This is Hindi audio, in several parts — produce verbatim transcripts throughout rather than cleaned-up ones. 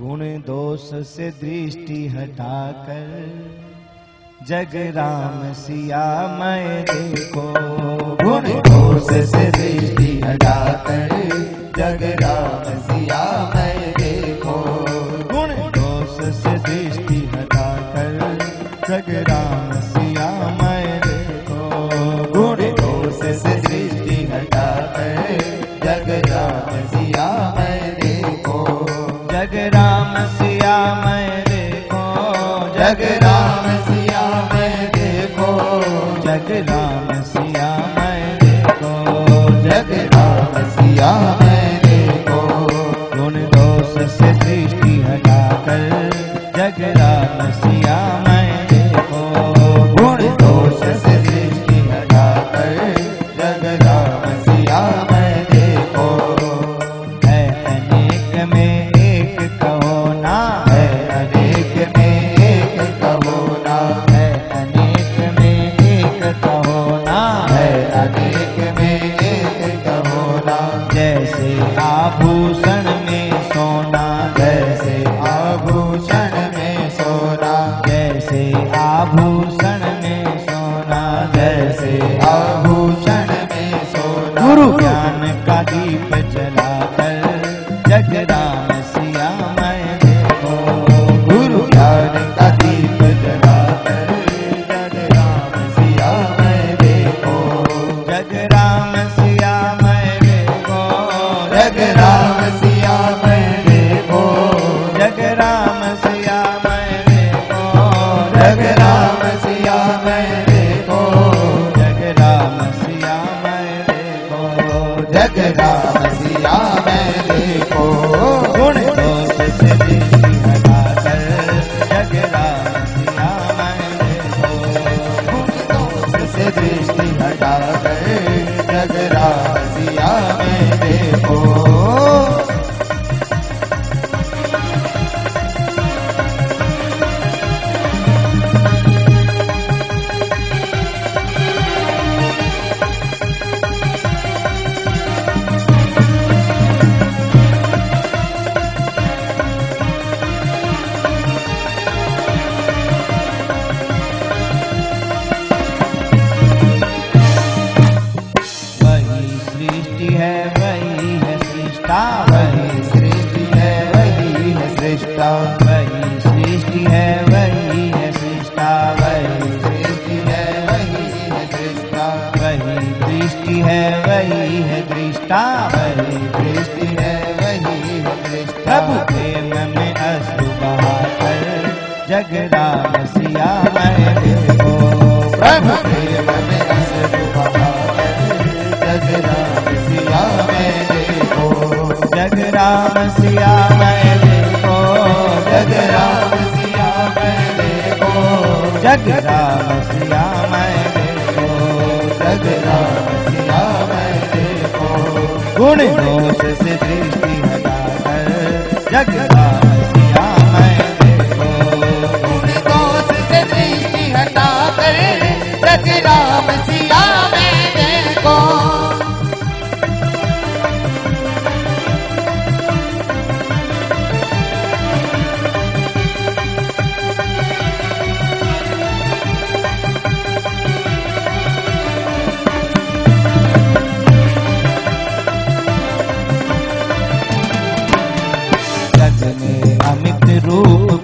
गुण दोष से दृष्टि हटाकर जग राम सिया मैं देखो। गुण दोष से दृष्टि हटाकर जग राम सिया मैं देखो। गुण दोष से दृष्टि हटाकर जग राम सिया मैं देखो। गुण दोष से दृष्टि हटाकर जग राम सिया मैं देखो। जग राम सिया मैं देखो। जग राम सिया मैं देखो। जग राम सिया मैं देखो। जग राम सिया मैं देखो। गुण दोष से दृष्टि हटाकर जग राम सिया मैं देखो। गुण दोष से दृष्टि हटाकर जग राम सिया मैं देखो। है अनेक में आभूषण में सोना जैसे आभूषण में सोना जैसे आभूषण में सोना जैसे आभूषण में सोना। गुरु ज्ञान का दीप जलाकर जग राम सिया मैं देखो। गुरु ज्ञान का दीप जलाकर जग राम सिया मैं देखो। जग राम सिया मैं देखो। जग राम सिया मैं देखो। जग राम सिया मैं देखो। जग राम सिया मैं देखो। जग राम सिया मैं देखो। जग राम सिया मैं देखो। गुण दोष से दृष्टि हटाकर जग राम सिया मैं देखो। गुण दोष से दृष्टि हटाकर जग राम सिया मैं देखो। वही सृष्टि है वही है सृष्टा। वही सृष्टि है वही है सृष्टा। वही सृष्टि है वही है सृष्टा। वही दृष्टि है वही है दृष्टा। वही दृष्टि है वही है दृष्टा। प्रभु प्रेम में अश्रु बहाकर जग राम सिया मैं देखो। प्रभु प्रेम में अश्रु बहाकर जग राम सिया मैं देखो। जग राम सिया मैं देखो। जग राम सिया मैं देखो। जग राम सिया मैं देखो। जग राम सिया मैं देखो। गुण दोष से दृष्टि हटाकर जग राम सिया मैं देखो। गुण दोष से दृष्टि हटाकर जग राम सिया मैं देखो।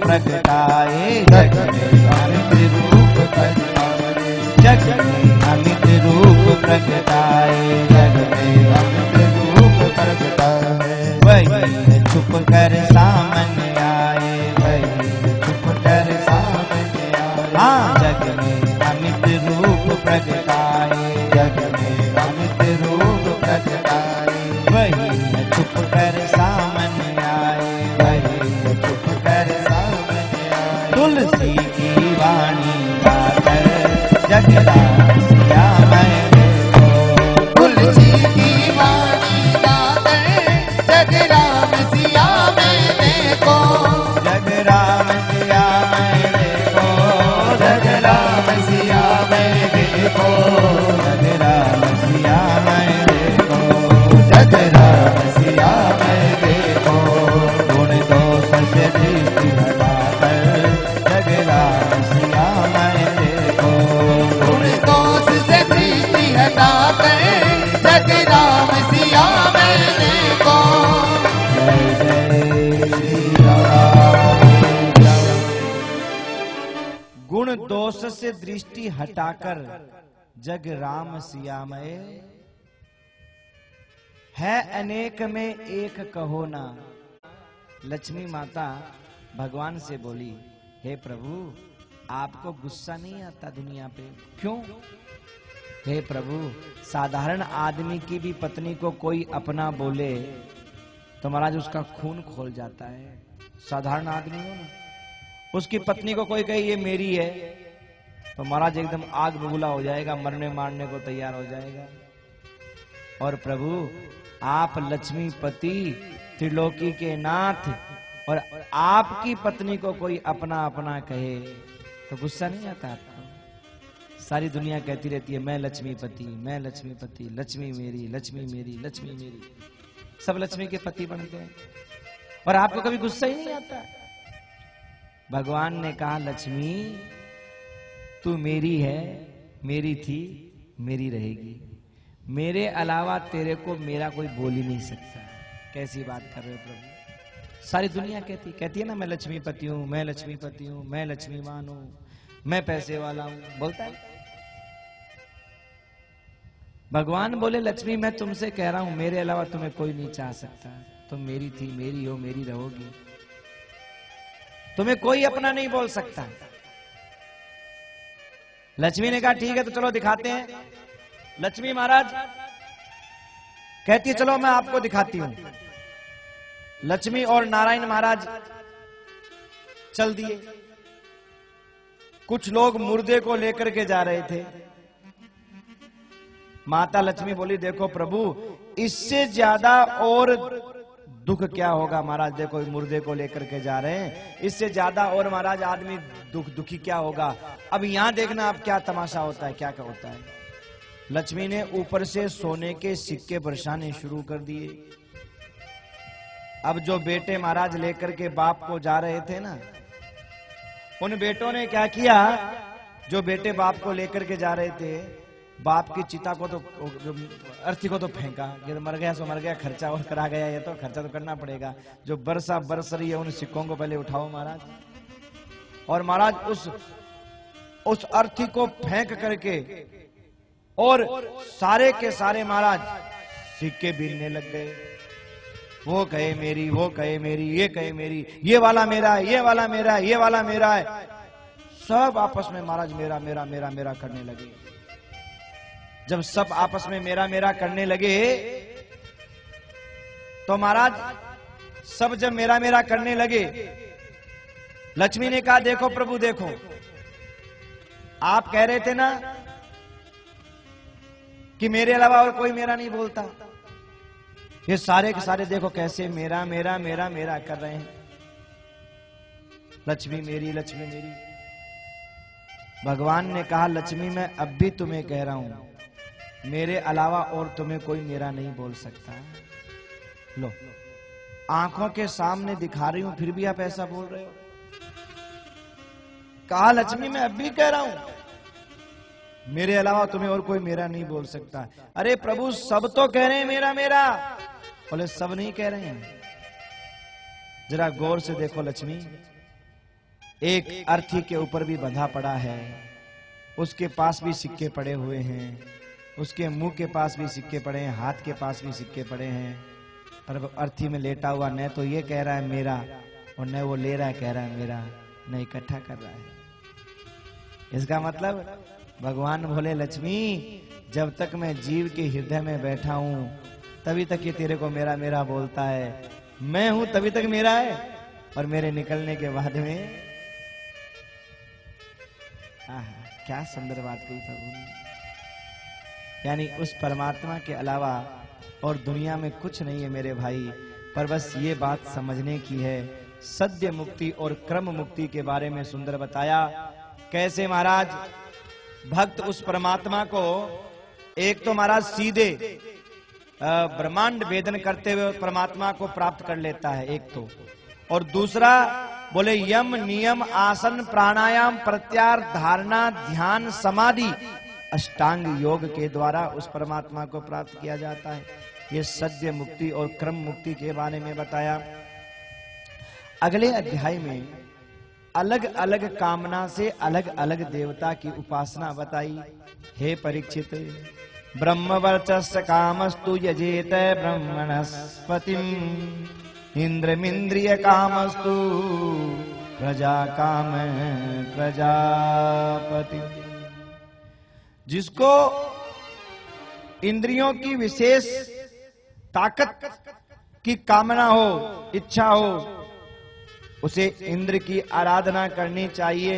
प्रगटाए जग में अमित रूप प्रगटाए। जग में अमित रूप प्रगटाए। जग में अमित रूप प्रगटाए। वही छुप कर सामने आए। वही छुप कर सामने आए। हाँ जग में अमित रूप प्रगटाए। जग में अमित रूप प्रगटाए। वही छुप कर सामने आए। वही छुप कर तुलसी की वाणी गाकर जग राम सिया मैं देखो। तुलसी की वाणी गाकर जग राम सिया मैं देखो। से दृष्टि हटाकर जग राम सियामय है अनेक में एक कहो ना। लक्ष्मी माता भगवान से बोली, हे प्रभु आपको गुस्सा नहीं आता दुनिया पे, क्यों? हे प्रभु साधारण आदमी की भी पत्नी को कोई अपना बोले तो महाराज उसका खून खोल जाता है। साधारण आदमी हो ना, उसकी पत्नी को कोई कहे ये मेरी है तो महाराज एकदम आग बबूला हो जाएगा, मरने मारने को तैयार हो जाएगा। और प्रभु आप लक्ष्मीपति त्रिलोकी के नाथ, और आपकी पत्नी को कोई अपना अपना कहे तो गुस्सा नहीं आता आपको? सारी दुनिया कहती रहती है मैं लक्ष्मीपति, मैं लक्ष्मीपति, लक्ष्मी मेरी, लक्ष्मी मेरी, लक्ष्मी मेरी, सब लक्ष्मी के पति बनते हैं और आपको कभी गुस्सा ही नहीं आता। भगवान ने कहा लक्ष्मी तू मेरी है, मेरी थी, मेरी रहेगी, मेरे अलावा तेरे को मेरा कोई बोल ही नहीं सकता। कैसी बात कर रहे हो प्रभु? सारी दुनिया कहती कहती है ना मैं लक्ष्मीपति हूँ, मैं लक्ष्मीपति हूँ, मैं लक्ष्मीवान हूँ, मैं पैसे वाला हूँ, बोलता है। भगवान बोले लक्ष्मी मैं तुमसे कह रहा हूँ मेरे अलावा तुम्हें कोई नहीं चाह सकता, तुम मेरी थी, मेरी हो, मेरी रहोगी, तुम्हें कोई अपना नहीं बोल सकता। लक्ष्मी ने कहा ठीक है तो चलो दिखाते हैं। लक्ष्मी महाराज कहती है चलो मैं आपको दिखाती हूं। लक्ष्मी और नारायण महाराज चल दिए। कुछ लोग मुर्दे को लेकर के जा रहे थे। माता लक्ष्मी बोली देखो प्रभु इससे ज्यादा और दुख क्या होगा, महाराज देखो मुर्दे को लेकर के जा रहे हैं, इससे ज्यादा और महाराज आदमी दुख दुखी क्या होगा, अब यहां देखना अब क्या तमाशा होता है, क्या क्या होता है। लक्ष्मी ने ऊपर से सोने के सिक्के बरसाने शुरू कर दिए। अब जो बेटे महाराज लेकर के बाप को जा रहे थे ना, उन बेटों ने क्या किया, जो बेटे बाप को लेकर के जा रहे थे बाप की चिता को तो अर्थी को तो फेंका, ये मर गया सो मर गया, खर्चा और करा गया, ये तो खर्चा तो करना पड़ेगा, जो बरसा बरस रही है उन सिक्कों को पहले उठाओ महाराज। और महाराज उस उस अर्थी को फेंक करके और सारे के सारे महाराज सिक्के बीनने लग गए। वो कहे मेरी, वो कहे मेरी, ये कहे मेरी, ये वाला मेरा है, ये वाला मेरा है, ये वाला मेरा है, सब आपस में महाराज मेरा मेरा मेरा मेरा करने लगे। जब सब आपस में मेरा मेरा करने लगे तो महाराज सब जब मेरा मेरा करने लगे, लक्ष्मी ने कहा देखो प्रभु देखो आप कह रहे थे ना कि मेरे अलावा और कोई मेरा नहीं बोलता, ये सारे के सारे देखो कैसे मेरा मेरा मेरा मेरा कर रहे हैं, लक्ष्मी मेरी, लक्ष्मी मेरी। भगवान ने कहा लक्ष्मी मैं अब भी तुम्हें कह रहा हूं मेरे अलावा और तुम्हें कोई मेरा नहीं बोल सकता। लो आंखों के सामने दिखा रही हूं फिर भी आप ऐसा बोल रहे हो। कहा लक्ष्मी मैं अब भी कह रहा हूं मेरे अलावा तुम्हें और कोई मेरा नहीं बोल सकता। अरे प्रभु सब तो कह रहे हैं मेरा मेरा, बोले सब नहीं कह रहे हैं। जरा गौर से देखो लक्ष्मी, एक अर्थी के ऊपर भी बंधा पड़ा है, उसके पास भी सिक्के पड़े हुए हैं, उसके मुंह के पास भी सिक्के पड़े हैं, हाथ के पास भी सिक्के पड़े हैं, पर अर्थी में लेटा हुआ न तो ये कह रहा है मेरा और न वो ले रहा है कह रहा है मेरा, न इकट्ठा कर रहा है। इसका मतलब भगवान बोले लक्ष्मी जब तक मैं जीव के हृदय में बैठा हूं तभी तक ये तेरे को मेरा मेरा बोलता है, मैं हूं तभी तक मेरा है, और मेरे निकलने के बाद में। आह क्या सुंदर बात कही प्रभु ने, यानी उस परमात्मा के अलावा और दुनिया में कुछ नहीं है मेरे भाई, पर बस ये बात समझने की है। सद्य मुक्ति और क्रम मुक्ति के बारे में सुंदर बताया, कैसे महाराज भक्त उस परमात्मा को एक तो महाराज सीधे ब्रह्मांड भेदन करते हुए परमात्मा को प्राप्त कर लेता है एक तो, और दूसरा बोले यम नियम आसन प्राणायाम प्रत्याहार धारणा ध्यान समाधि अष्टांग योग के द्वारा उस परमात्मा को प्राप्त किया जाता है। ये सद्य मुक्ति और क्रम मुक्ति के बारे में बताया। अगले अध्याय में अलग अलग कामना से अलग अलग देवता की उपासना बताई। हे परीक्षित, ब्रह्म वर्चस्व कामस्तु यजेत ब्रह्मणस्पतिम, इंद्रमिंद्रिय कामस्तु प्रजा काम प्रजापति। जिसको इंद्रियों की विशेष ताकत की कामना हो, इच्छा हो, उसे इंद्र की आराधना करनी चाहिए।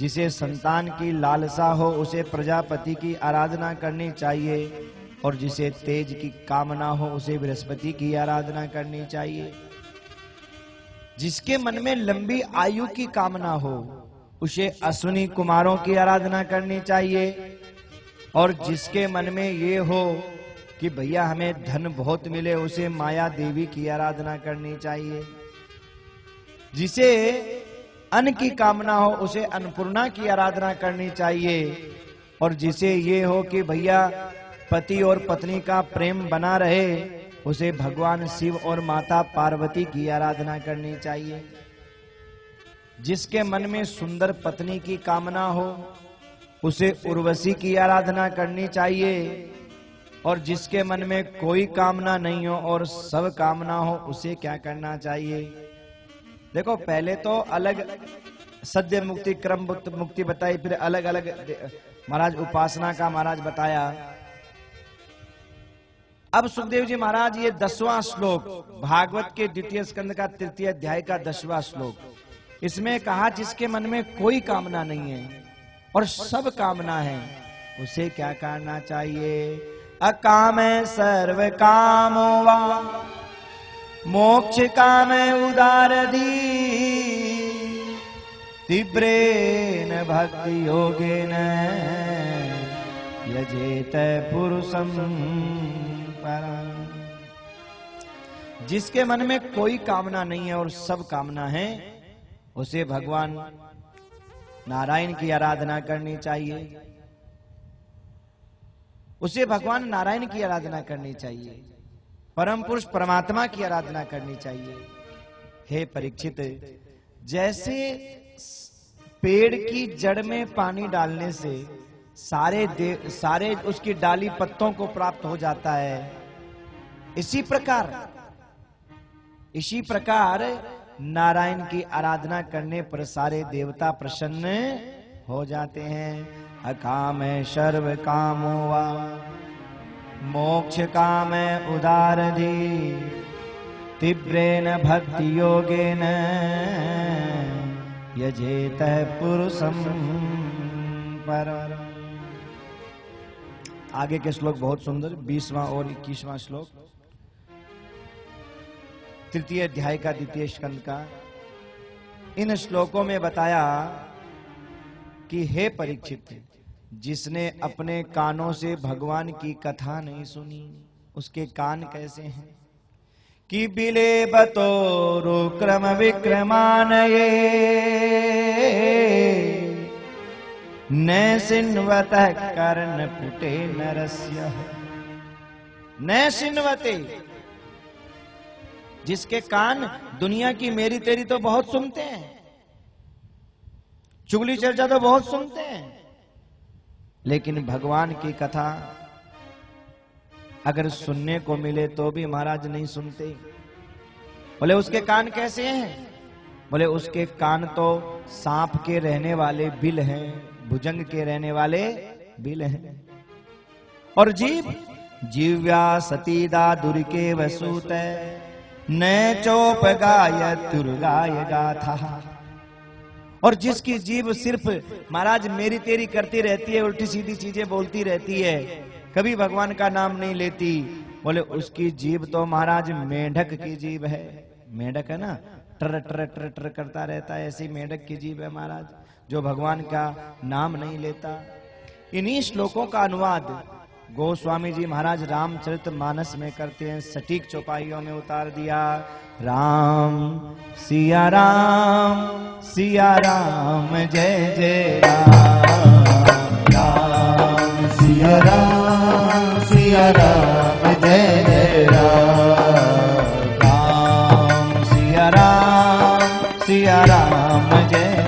जिसे संतान की लालसा हो उसे प्रजापति की आराधना करनी चाहिए, और जिसे तेज की कामना हो उसे बृहस्पति की आराधना करनी चाहिए। जिसके मन में लंबी आयु की कामना हो उसे अश्विनी कुमारों की आराधना करनी चाहिए, और जिसके मन में ये हो कि भैया हमें धन बहुत मिले उसे माया देवी की आराधना करनी चाहिए। जिसे अन्न की कामना हो उसे अन्नपूर्णा की आराधना करनी चाहिए, और जिसे ये हो कि भैया पति और पत्नी का प्रेम बना रहे उसे भगवान शिव और माता पार्वती की आराधना करनी चाहिए। जिसके मन में सुंदर पत्नी की कामना हो उसे उर्वशी की आराधना करनी चाहिए, और जिसके मन में कोई कामना नहीं हो और सब कामना हो उसे क्या करना चाहिए। देखो, पहले तो अलग सद्य मुक्ति, क्रम मुक्ति बताई, फिर अलग अलग महाराज उपासना का महाराज बताया। अब सुखदेव जी महाराज ये दसवां श्लोक भागवत के द्वितीय स्कंद का तृतीय अध्याय का दसवां श्लोक, इसमें कहा जिसके मन में कोई कामना नहीं है और सब कामना है उसे क्या करना चाहिए। अकामे सर्व कामो वा मोक्ष काम उदारधी, तीव्रेण भक्ति योगेन यजेत पुरुषम परम। जिसके मन में कोई कामना नहीं है और सब कामना है उसे भगवान नारायण की आराधना करनी चाहिए, उसे भगवान नारायण की आराधना करनी चाहिए, परम पुरुष परमात्मा की आराधना करनी चाहिए। हे परीक्षित, जैसे पेड़ की जड़ में पानी डालने से सारे देव सारे उसकी डाली पत्तों को प्राप्त हो जाता है, इसी प्रकार इसी प्रकार नारायण की आराधना करने पर सारे देवता प्रसन्न हो जाते हैं। अकाम सर्व कामो वा मोक्ष काम उदारधी, तीव्रेण भक्ति योगेन यजेत पुरुषम परम। आगे के श्लोक बहुत सुंदर, बीसवां और इक्कीसवां श्लोक तृतीय अध्याय का द्वितीय स्कंद का। इन श्लोकों में बताया कि हे परीक्षित, जिसने अपने कानों से भगवान की कथा नहीं सुनी उसके कान कैसे हैं। कि बिले बतोरु क्रम विक्रमानये, नैसिन्वत कर्ण पुटे नरस्य, नैसिन्वते। जिसके कान दुनिया की मेरी तेरी तो बहुत सुनते हैं, चुगली चर्चा तो बहुत सुनते हैं, लेकिन भगवान की कथा अगर सुनने को मिले तो भी महाराज नहीं सुनते। बोले उसके कान कैसे हैं? बोले उसके कान तो सांप के रहने वाले बिल हैं, भुजंग के रहने वाले बिल हैं। और जीव जीव्या सतीदा दुर्के वसूत, न चोप गाय तुर्गाय गाथा। और जिसकी जीभ सिर्फ महाराज मेरी तेरी करती रहती है, उल्टी सीधी चीजें बोलती रहती है, कभी भगवान का नाम नहीं लेती, बोले उसकी जीभ तो महाराज मेंढक की जीभ है। मेंढक है ना, टर टर टर टर करता रहता है, ऐसी मेंढक की जीभ है महाराज, जो भगवान का नाम नहीं लेता। इन्हीं श्लोकों का अनुवाद गोस्वामी जी महाराज रामचरित मानस में करते हैं, सटीक चौपाइयों में उतार दिया। राम सिया राम सिया राम जय जय राम, राम सिया राम सिया राम जय जय राम, राम सिया राम सिया राम जय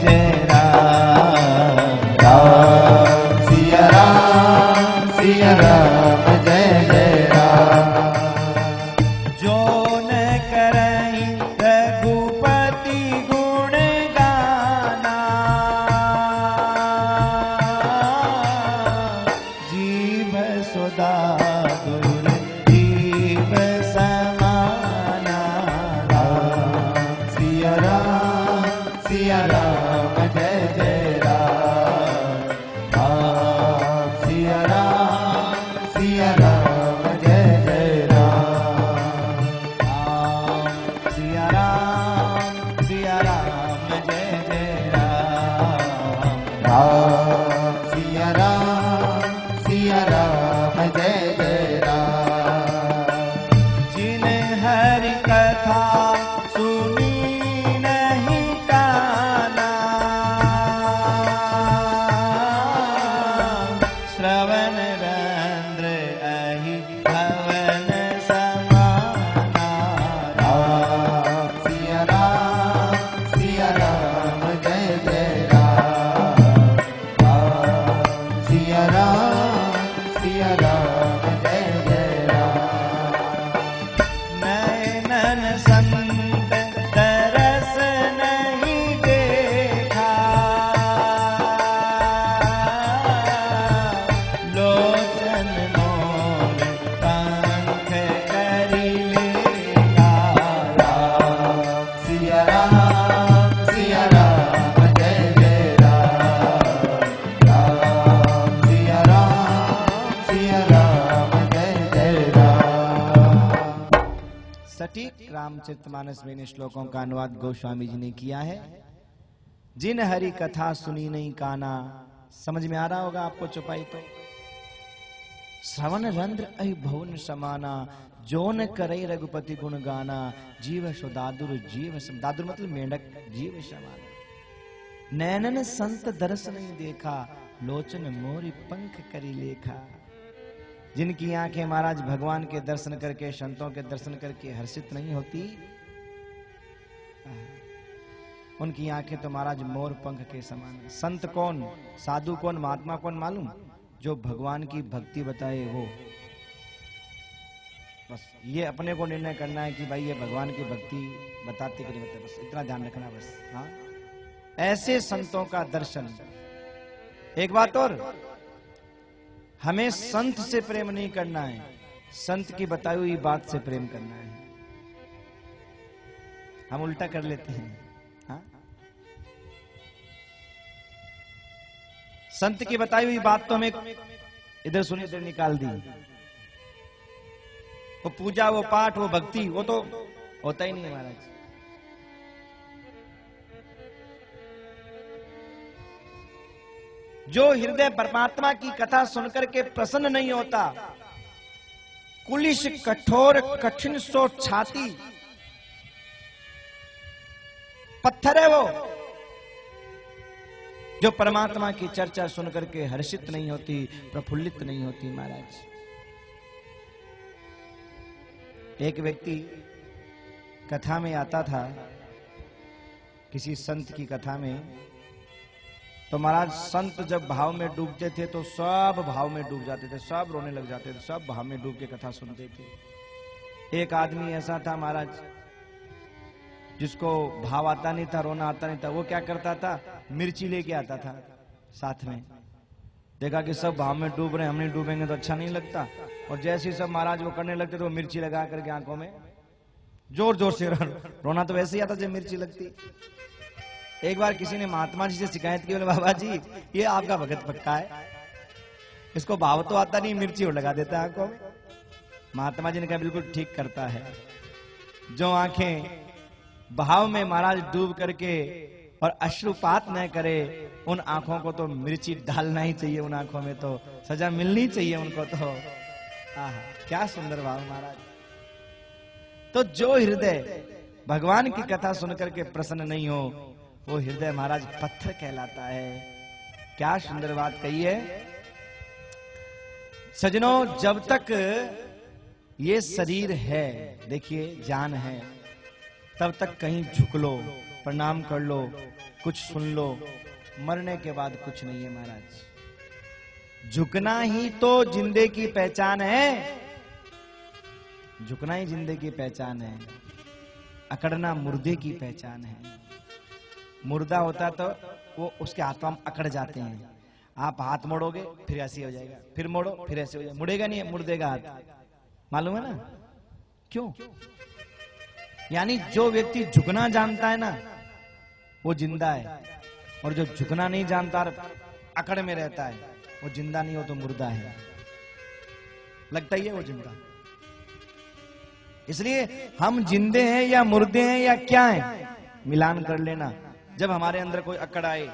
सिया राम सिया राम जय जय राम राम सिया राम सिया राम जय जय राम राम सिया राम सिया राम जय जय राम राम सिया राम सिया राम जय जय राम। जिन्हें हरि कथा रामचरितमानस में इन श्लोकों का अनुवाद गोस्वामी जी ने किया है। जिन हरि कथा सुनी नहीं काना, समझ में आ रहा होगा आपको चौपाई तो। श्रवण रंध्र अहि भुवन समाना, जोन करे रघुपति गुण गाना, जीव सो दादुर जीव सम, दादुर मतलब मेंढक, जीव समाना। नैनन संत दर्श नहीं देखा, लोचन मोरी पंख करी लेखा। जिनकी आंखें महाराज भगवान के दर्शन करके, संतों के दर्शन करके हर्षित नहीं होती, उनकी आंखें तो महाराज मोर पंख के समान। संत कौन, साधु कौन, महात्मा कौन मालूम? जो भगवान की भक्ति बताए वो। बस ये अपने को निर्णय करना है कि भाई ये भगवान की भक्ति बताते कि नहीं बताते, बस इतना ध्यान रखना बस। हाँ, ऐसे संतों का दर्शन। एक बात और, हमें संत से प्रेम नहीं करना है, संत की बताई हुई बात से प्रेम करना है। हम उल्टा कर लेते हैं। हाँ, संत की बताई हुई बात तो हमें इधर सुनी उधर निकाल दी, वो पूजा वो पाठ वो भक्ति वो तो होता ही नहीं महाराज। जो हृदय परमात्मा की कथा सुनकर के प्रसन्न नहीं होता, कुलिश कठोर कठिन सो छाती, पत्थर है वो। जो परमात्मा की चर्चा सुनकर के हर्षित नहीं होती, प्रफुल्लित नहीं होती महाराज। एक व्यक्ति कथा में आता था, किसी संत की कथा में, तो महाराज संत जब भाव में डूबते थे तो सब भाव में डूब जाते थे, सब रोने लग जाते थे, सब भाव में डूब के कथा सुनते थे। एक आदमी ऐसा था महाराज जिसको भाव आता नहीं था, रोना आता नहीं था। वो क्या करता था, मिर्ची लेके आता था साथ में। देखा कि सब भाव में डूब रहे, हम नहीं डूबेंगे तो अच्छा नहीं लगता। और जैसे ही सब महाराज वो करने लगते तो वो मिर्ची लगा करके आंखों में जोर जोर से रो, रोना तो वैसे ही आता जब मिर्ची लगती। एक बार किसी ने महात्मा जी से शिकायत की, बोले बाबा जी ये आपका भगत पक्का है, इसको भाव तो आता नहीं, मिर्ची और लगा देता है आंखों में। महात्मा जी ने कहा बिल्कुल ठीक करता है। जो आंखें भाव में महाराज डूब करके और अश्रुपात न करे, उन आंखों को तो मिर्ची डालना ही चाहिए, उन आंखों में तो सजा मिलनी चाहिए उनको तो। आह क्या सुंदर भाव महाराज। तो जो हृदय भगवान की कथा सुनकर के प्रसन्न नहीं हो, वो हृदय महाराज पत्थर कहलाता है। क्या सुंदर बात कही है सजनों। जब तक ये शरीर है, देखिए जान है, तब तक कहीं झुक लो, प्रणाम कर लो, कुछ सुन लो, मरने के बाद कुछ नहीं है महाराज। झुकना ही तो जिंदे की पहचान है, झुकना ही जिंदे की पहचान है, अकड़ना मुर्दे की पहचान है। मुर्दा होता तो वो उसके हाथों में अकड़ जाते हैं। आप हाथ मोड़ोगे फिर ऐसी हो जाएगा, फिर मोड़ो फिर ऐसे हो जाएगा, मुड़ेगा नहीं, मुर्दे का हाथ, मालूम है ना क्यों? यानी जो व्यक्ति झुकना जानता है ना वो जिंदा है, और जो झुकना नहीं जानता अकड़ में रहता है वो जिंदा नहीं हो तो मुर्दा है, लगता ही है वो जिंदा। इसलिए हम जिंदे हैं या मुर्दे हैं या क्या हैं, मिलान कर लेना। जब हमारे अंदर कोई अकड़ आए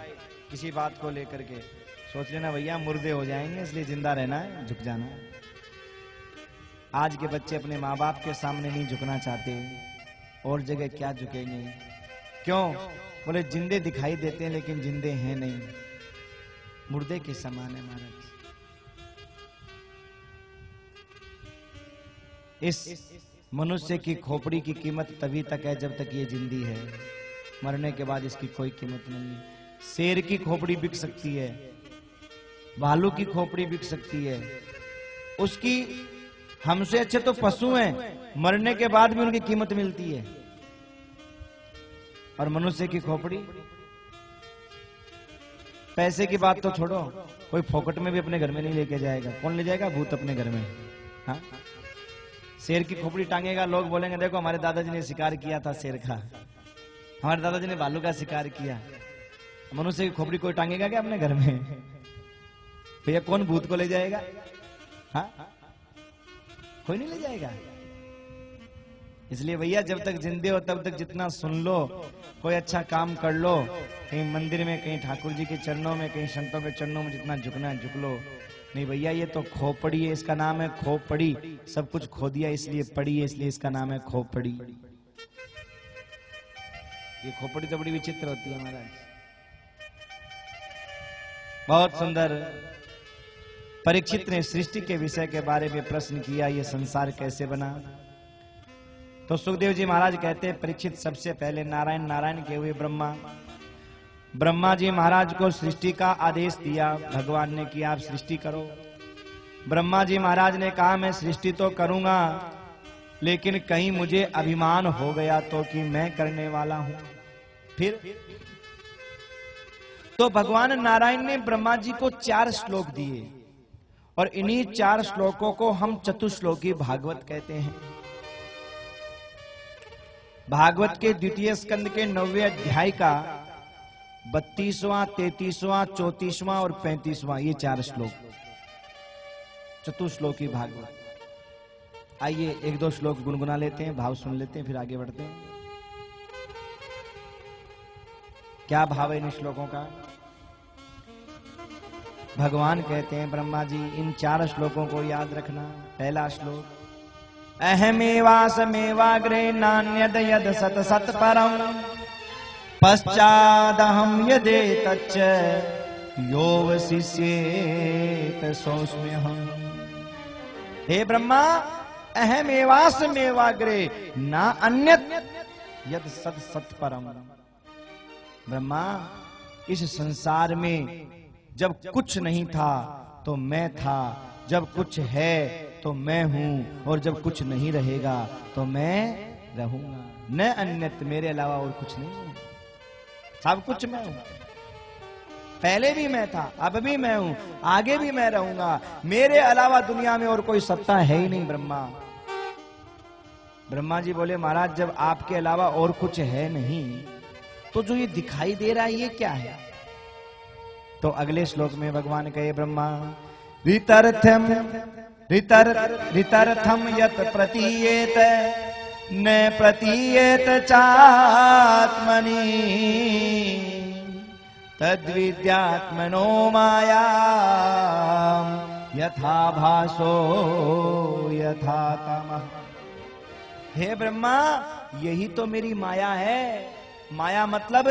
किसी बात को लेकर के, सोच लेना भैया मुर्दे हो जाएंगे, इसलिए जिंदा रहना है, झुक जाना है। आज के बच्चे अपने माँ बाप के सामने नहीं झुकना चाहते, और जगह क्या झुकेंगे, क्यों? बोले जिंदे दिखाई देते हैं लेकिन जिंदे हैं नहीं, मुर्दे के समान है महाराज। इस मनुष्य की खोपड़ी की कीमत तभी तक है जब तक ये जिंदी है, मरने के बाद इसकी कोई कीमत नहीं है। शेर की खोपड़ी बिक सकती है, भालू की खोपड़ी बिक सकती है, उसकी हमसे अच्छे तो पशु हैं, मरने के बाद भी उनकी कीमत मिलती है, और मनुष्य की खोपड़ी। पैसे की बात तो छोड़ो, कोई फोकट में भी अपने घर में नहीं लेके जाएगा, कौन ले जाएगा? भूत अपने घर में। हाँ, शेर की खोपड़ी टांगेगा, लोग बोलेंगे देखो हमारे दादाजी ने शिकार किया था शेर का, हमारे दादाजी ने भालू का शिकार किया। मनुष्य की खोपड़ी कोई टांगेगा क्या अपने घर में? भैया कौन भूत को ले जाएगा? हाँ, कोई नहीं ले जाएगा। इसलिए भैया जब तक जिंदे हो तब तक जितना सुन लो, कोई अच्छा काम कर लो, कहीं मंदिर में, कहीं ठाकुर जी के चरणों में, कहीं संतों के चरणों में, जितना झुकना है झुक लो। नहीं भैया ये तो खोपड़ी है, इसका नाम है खोपड़ी, सब कुछ खो दिया इसलिए पड़ी है, इसलिए इसका नाम है खोपड़ी। ये खोपड़ी तो बड़ी विचित्र होती है महाराज। बहुत सुंदर। परीक्षित ने सृष्टि के विषय के बारे में प्रश्न किया, यह संसार कैसे बना? तो सुखदेव जी महाराज कहते हैं, परीक्षित सबसे पहले नारायण नारायण के हुए ब्रह्मा। ब्रह्मा जी महाराज को सृष्टि का आदेश दिया भगवान ने कि आप सृष्टि करो। ब्रह्मा जी महाराज ने कहा मैं सृष्टि तो करूंगा, लेकिन कहीं मुझे अभिमान हो गया तो कि मैं करने वाला हूं। फिर तो भगवान नारायण ने ब्रह्मा जी को चार श्लोक दिए, और इन्हीं चार श्लोकों को हम चतुश्लोकी भागवत कहते हैं। भागवत के द्वितीय स्कंद के नौवे अध्याय का बत्तीसवां, तैतीसवां, चौतीसवां और पैंतीसवां, ये चार श्लोक चतुश्लोकी भागवत। आइए एक दो श्लोक गुनगुना लेते हैं, भाव सुन लेते हैं, फिर आगे बढ़ते हैं। क्या भाव है इन श्लोकों का? भगवान कहते हैं ब्रह्मा जी इन चार श्लोकों को याद रखना। पहला श्लोक अहमेवासमेवाग्रे नान्यद यद सत सत परम पश्चादहम यदे तच्च योवशिष्येत सोऽस्म्यहम्। हे ब्रह्मा अहमेवासमेवाग्रे ना अन्यत यद सत सत परम। ब्रह्मा इस संसार में जब कुछ नहीं था तो मैं था, जब कुछ है तो मैं हूं, और जब कुछ नहीं रहेगा तो मैं रहूंगा। न अन्यत मेरे अलावा और कुछ नहीं है, सब कुछ मैं हूं। पहले भी मैं था, अब भी मैं हूं, आगे भी मैं रहूंगा। मेरे अलावा दुनिया में और कोई सत्ता है ही नहीं ब्रह्मा। ब्रह्मा जी बोले महाराज जब आपके अलावा और कुछ है नहीं तो जो ये दिखाई दे रहा है ये क्या है? तो अगले श्लोक में भगवान कहे ब्रह्मा रितर्थम रितर्थ रितर्थम यत प्रतीयेत न प्रतीयेत चात्मनि तद्विद्यात्मनो माया यथा भासो यथा तमः। हे ब्रह्मा यही तो मेरी माया है। माया मतलब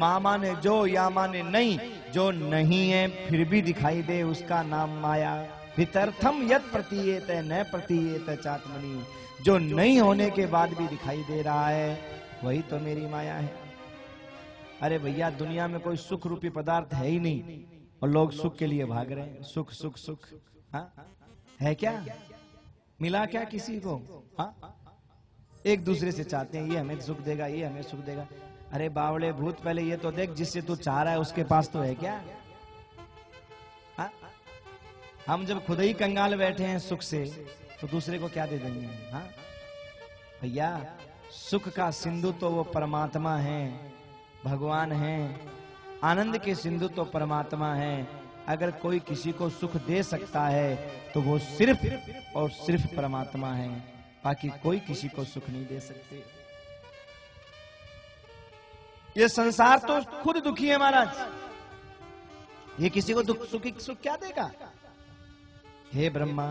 मामा ने जो, यामा ने नहीं, जो नहीं है फिर भी दिखाई दे उसका नाम माया। वितर्थम यत् प्रतीयेत न प्रतीयेत चात्मनि, जो नहीं होने के बाद भी दिखाई दे रहा है वही तो मेरी माया है। अरे भैया दुनिया में कोई सुख रूपी पदार्थ है ही नहीं, और लोग सुख के लिए भाग रहे हैं। सुख सुख सुख हाँ? है क्या? मिला क्या किसी को? हाँ? एक दूसरे से चाहते हैं, ये हमें सुख देगा, ये हमें सुख देगा। अरे बावड़े भूत, पहले ये तो देख जिससे तू चाह रहा है उसके पास तो है क्या? हा? हम जब खुद ही कंगाल बैठे हैं सुख से तो दूसरे को क्या दे देंगे? हाँ भैया सुख का सिंधु तो वो परमात्मा है, भगवान है। आनंद के सिंधु तो परमात्मा है। अगर कोई किसी को सुख दे सकता है तो वो सिर्फ और सिर्फ परमात्मा है, बाकी कोई किसी को सुख नहीं दे सकते। ये संसार तो खुद दुखी है महाराज, ये किसी को दुख सुखी सुख क्या देगा? हे ब्रह्मा,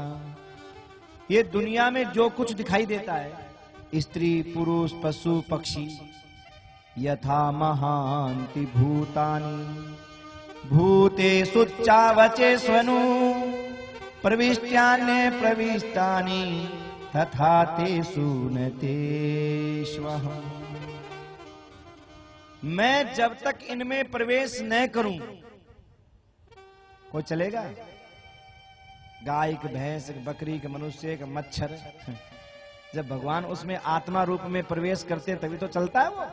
ये दुनिया में जो कुछ दिखाई देता है, स्त्री पुरुष पशु पक्षी, यथा महांति भूतानि भूतेषु चावचेष्वनु प्रविष्ट्यानि प्रविष्टानि तथा तेषु न तेष्वहम्। मैं जब तक इनमें प्रवेश न करूं, कोई चलेगा? गाय की भैंस की बकरी के मनुष्य के मच्छर, जब भगवान उसमें आत्मा रूप में प्रवेश करते हैं तभी तो चलता है वो।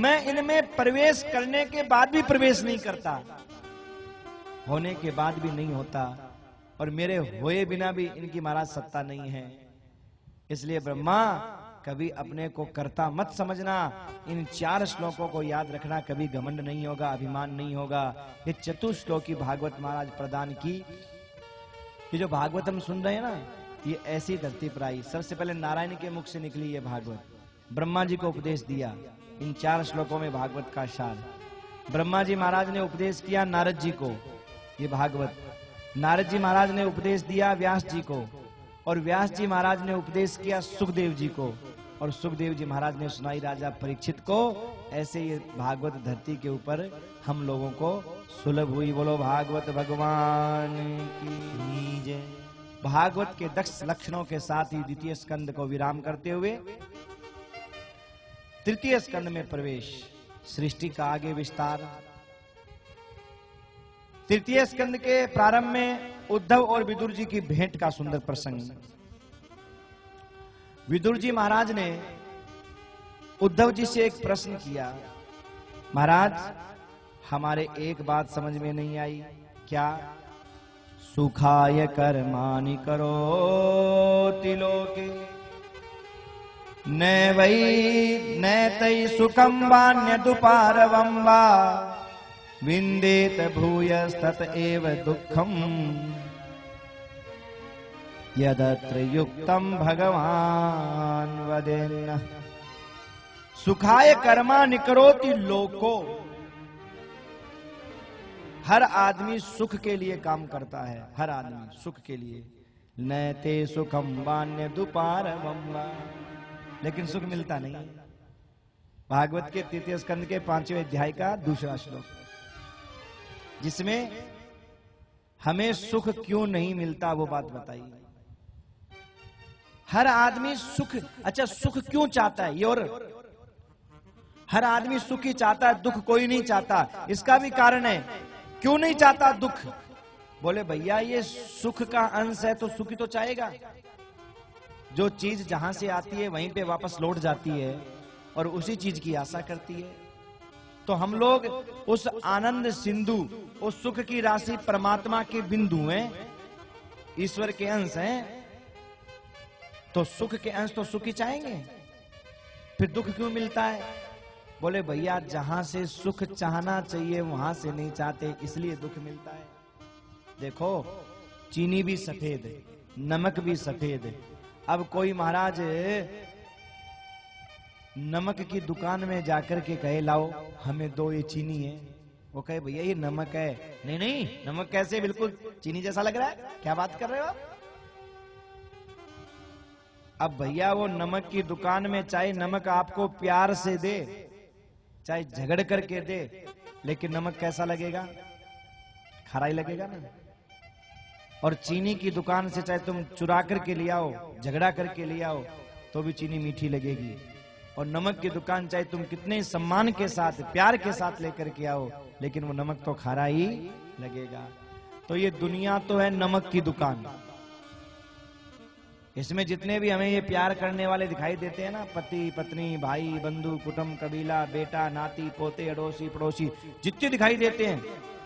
मैं इनमें प्रवेश करने के बाद भी प्रवेश नहीं करता, होने के बाद भी नहीं होता, और मेरे होए बिना भी इनकी महाराज सत्ता नहीं है। इसलिए ब्रह्मा, कभी अपने को कर्ता मत समझना। इन चार श्लोकों को याद रखना, कभी घमंड नहीं होगा, अभिमान नहीं होगा। ये चतुश्लोकी भागवत महाराज प्रदान की। ये जो भागवत हम सुन रहे हैं ना, ये ऐसी धरती पर आई, सबसे पहले नारायण के मुख से निकली ये भागवत, ब्रह्मा जी को उपदेश दिया। इन चार श्लोकों में भागवत का सार। ब्रह्मा जी महाराज ने उपदेश किया नारद जी को, ये भागवत। नारद जी महाराज ने उपदेश दिया व्यास जी को, और व्यास जी महाराज ने उपदेश किया सुखदेव जी को, और सुखदेव जी महाराज ने सुनाई राजा परीक्षित को। ऐसे ये भागवत धरती के ऊपर हम लोगों को सुलभ हुई। बोलो भागवत भगवान की जय। भागवत के दक्ष लक्षणों के साथ ही द्वितीय स्कंद को विराम करते हुए तृतीय स्कंद में प्रवेश, सृष्टि का आगे विस्तार। तृतीय स्कंद के प्रारंभ में उद्धव और विदुर जी की भेंट का सुंदर प्रसंग। विदुर जी महाराज ने उद्धव जी से एक प्रश्न किया, महाराज हमारे एक बात समझ में नहीं आई। क्या? सुखाय कर्माणि करोति लोके नैवै नैतै सुखं वा न्यदुपारवं वा विन्देत भूयस्तत एव दुःखम् यदत्र युक्तम भगवान वदेन्न। सुखाय कर्माणि करोति लोको। हर आदमी सुख के लिए काम करता है, हर आदमी सुख के लिए। नैते सुखम वान्य दुपारवं वा, लेकिन सुख मिलता नहीं। भागवत के तृतीय स्कंद के पांचवें अध्याय का दूसरा श्लोक, जिसमें हमें सुख क्यों नहीं मिलता वो बात बताई। हर आदमी सुख, अच्छा सुख क्यों चाहता है ये, और हर आदमी सुख ही चाहता है, दुख कोई नहीं चाहता। इसका भी कारण है, क्यों नहीं चाहता दुख? बोले भैया ये सुख का अंश है तो सुखी तो चाहेगा। जो चीज जहां से आती है वहीं पे वापस लौट जाती है और उसी चीज की आशा करती है। तो हम लोग उस आनंद सिंधु, उस सुख की राशि परमात्मा के बिंदु हैं, ईश्वर के अंश हैं, तो सुख के अंश तो सुख ही चाहेंगे, फिर दुख क्यों मिलता है? बोले भैया जहां से सुख चाहना चाहिए वहां से नहीं चाहते, इसलिए दुख मिलता है। देखो चीनी भी सफेद, नमक भी सफेद। अब कोई महाराज नमक की दुकान में जाकर के कहे लाओ हमें दो ये चीनी है, वो कहे भैया ये नमक है। नहीं नहीं, नमक कैसे, बिल्कुल चीनी जैसा लग रहा है, क्या बात कर रहे हो आप? अब भैया वो नमक की दुकान में चाहे नमक आपको प्यार से दे, चाहे झगड़ करके दे, लेकिन नमक कैसा लगेगा? खारा ही लगेगा ना। और चीनी की दुकान से चाहे तुम चुरा करके ले आओ, झगड़ा करके ले आओ, तो भी चीनी मीठी लगेगी। और नमक की दुकान चाहे तुम कितने सम्मान के साथ प्यार के साथ लेकर के आओ, लेकिन वो नमक तो खारा ही लगेगा। तो ये दुनिया तो है नमक की दुकान। इसमें जितने भी हमें ये प्यार करने वाले दिखाई देते हैं ना, पति पत्नी भाई बंधु कुटुंब कबीला बेटा नाती पोते अड़ोसी पड़ोसी जितने दिखाई देते हैं,